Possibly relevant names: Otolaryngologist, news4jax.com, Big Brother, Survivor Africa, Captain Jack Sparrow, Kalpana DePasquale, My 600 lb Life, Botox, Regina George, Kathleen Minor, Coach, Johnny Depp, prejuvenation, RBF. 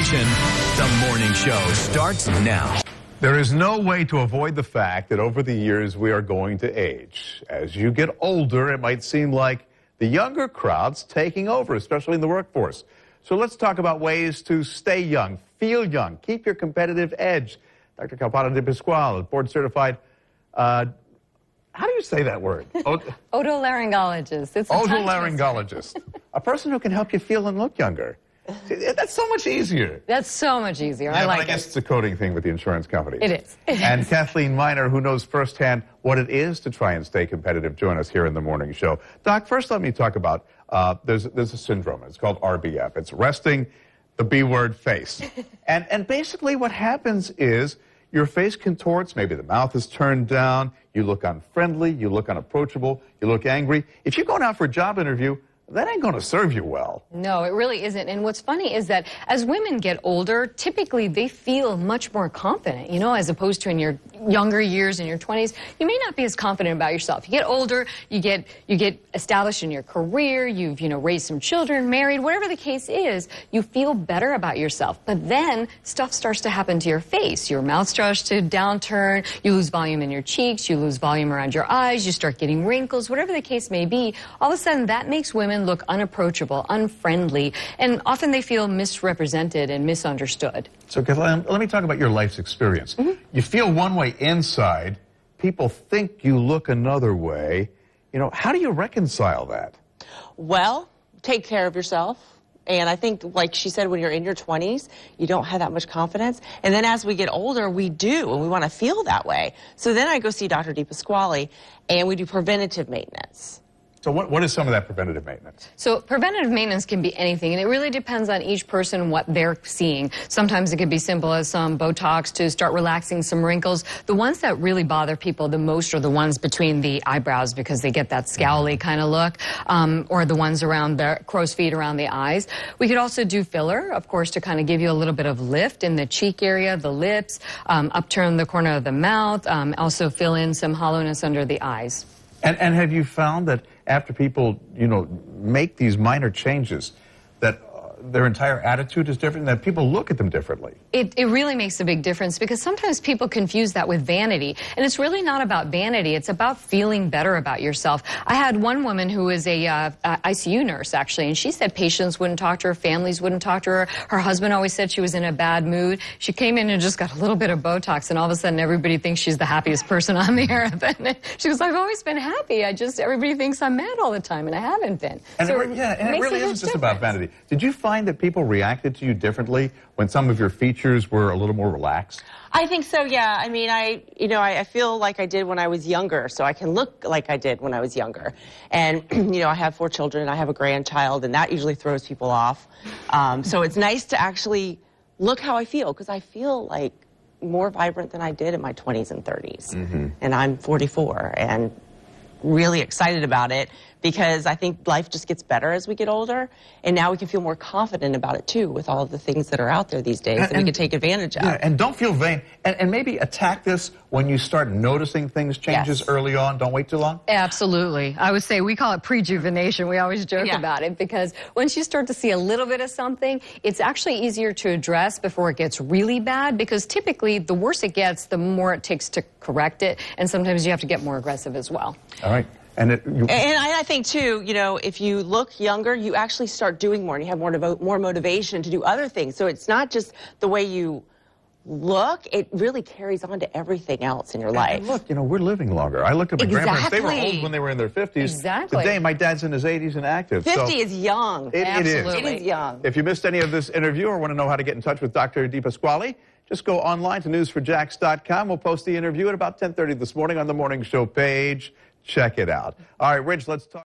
information. The Morning Show starts now. There is no way to avoid the fact that over the years we are going to age. As you get older, it might seem like the younger crowd's taking over, especially in the workforce. So let's talk about ways to stay young, feel young, keep your competitive edge. Dr. Kalpana DePasquale, board-certified, how do you say that word? Otolaryngologist. It's Otolaryngologist. A person who can help you feel and look younger. That's so much easier. That's so much easier. Yeah, I like it. I guess it's a coding thing with the insurance companies. It is. And Kathleen Minor, who knows firsthand what it is to try and stay competitive, join us here in the Morning Show. Doc, first let me talk about, there's a syndrome. It's called RBF. It's resting the B-word face. And basically what happens is your face contorts, maybe the mouth is turned down, you look unfriendly, you look unapproachable, you look angry. If you're going out for a job interview, that ain't going to serve you well. No, it really isn't. And what's funny is that as women get older, typically they feel much more confident, you know, as opposed to in your younger years, in your 20s. You may not be as confident about yourself. You get older, you get established in your career, you've, you know, raised some children, married, whatever the case is, you feel better about yourself. But then stuff starts to happen to your face. Your mouth starts to downturn, you lose volume in your cheeks, you lose volume around your eyes, you start getting wrinkles, whatever the case may be. All of a sudden, that makes women look unapproachable, unfriendly, and often they feel misrepresented and misunderstood. So, Kathleen, let me talk about your life's experience. You feel one way inside, people think you look another way. You know, how do you reconcile that? Well, take care of yourself. And I think, like she said, when you're in your 20s, you don't have that much confidence. And then as we get older, we do, and we want to feel that way. So then I go see Dr. DePasquale, and we do preventative maintenance. So what is some of that preventative maintenance? So preventative maintenance can be anything, and it really depends on each person what they're seeing. Sometimes it could be simple as some Botox to start relaxing some wrinkles. The ones that really bother people the most are the ones between the eyebrows because they get that scowly kind of look, or the ones around the crow's feet around the eyes. We could also do filler, of course, to kind of give you a little bit of lift in the cheek area, the lips, upturn the corner of the mouth, also fill in some hollowness under the eyes. And have you found that after people, you know, make these minor changes, that their entire attitude is different, that people look at them differently? It really makes a big difference because sometimes people confuse that with vanity. And it's really not about vanity. It's about feeling better about yourself. I had one woman who was a ICU nurse, actually, and she said patients wouldn't talk to her, families wouldn't talk to her. Her husband always said she was in a bad mood. She came in and just got a little bit of Botox, and all of a sudden everybody thinks she's the happiest person on the earth. And she was like, I've always been happy. Everybody thinks I'm mad all the time, and I haven't been. And so it really isn't just about vanity. Did you find that people reacted to you differently when some of your features were a little more relaxed? I think so, yeah. I mean, I feel like I did when I was younger, so I can look like I did when I was younger. And, you know, I have 4 children, I have a grandchild, and that usually throws people off. So it's nice to actually look how I feel, because I feel like more vibrant than I did in my 20s and 30s. And I'm 44, and really excited about it because I think life just gets better as we get older, and now we can feel more confident about it too with all the things that are out there these days that we can take advantage of. Yeah, and don't feel vain, and maybe attack this when you start noticing things changes early on. Don't wait too long. Absolutely. I would say we call it prejuvenation. We always joke about it because once you start to see a little bit of something, it's actually easier to address before it gets really bad, because typically the worse it gets, the more it takes to correct it, and sometimes you have to get more aggressive as well. All right. And I think, too, you know, if you look younger, you actually start doing more and you have more motivation to do other things. So it's not just the way you look, it really carries on to everything else in your life. And look, you know, we're living longer. I look at my grandparents, they were old when they were in their 50s. Today, my dad's in his 80s and active. 50 is young. It is young. If you missed any of this interview or want to know how to get in touch with Dr. DePasquale, just go online to news4jax.com. We'll post the interview at about 10:30 this morning on the Morning Show page. Check it out. All right, Rich, let's talk.